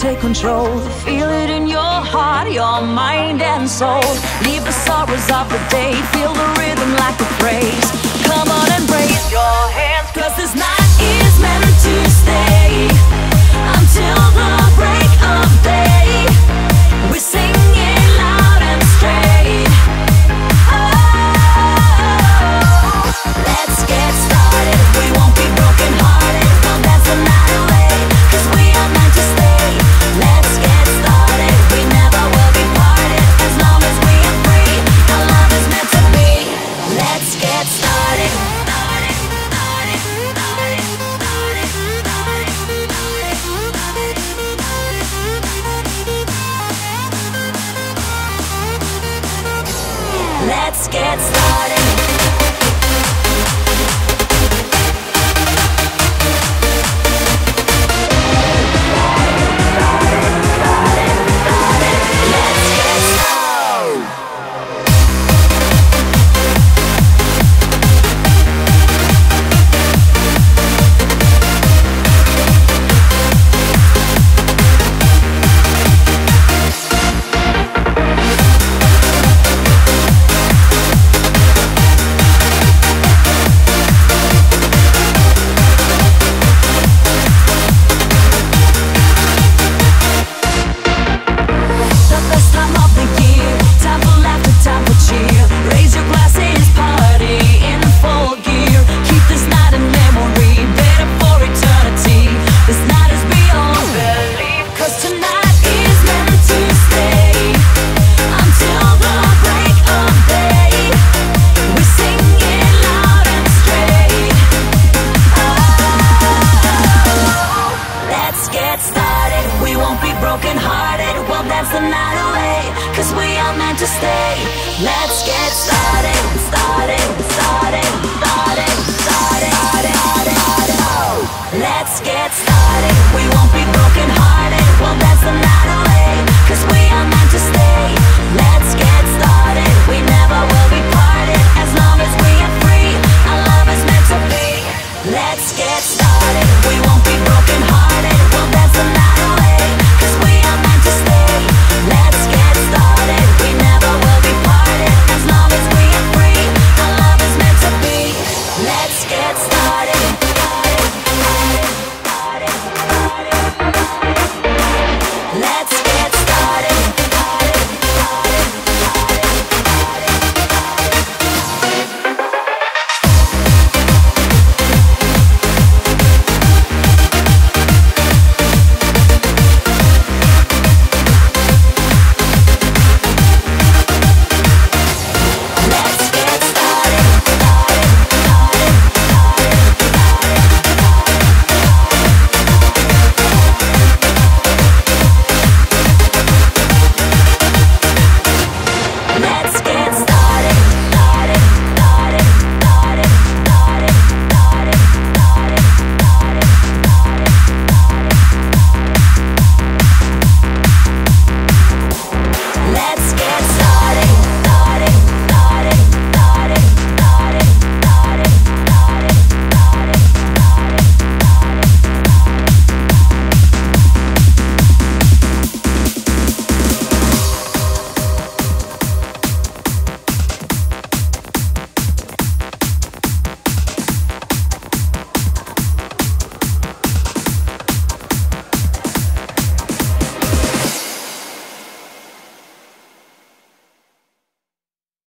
take control. Feel it in your heart, your mind and soul. Leave the sorrows of the day, feel the rhythm like a praise. Come on and raise your hands, cause this night is meant to stay until the break of day. We sing it loud and straight. Oh, let's get started. We won't be broken hearted. Don't dance the night away, cause we are meant to stay. Let's get started. We never will be parted. As long as we are free, our love is meant to be. Let's get started. Let's get started. Cause we are meant to stay. Let's get started, started, started.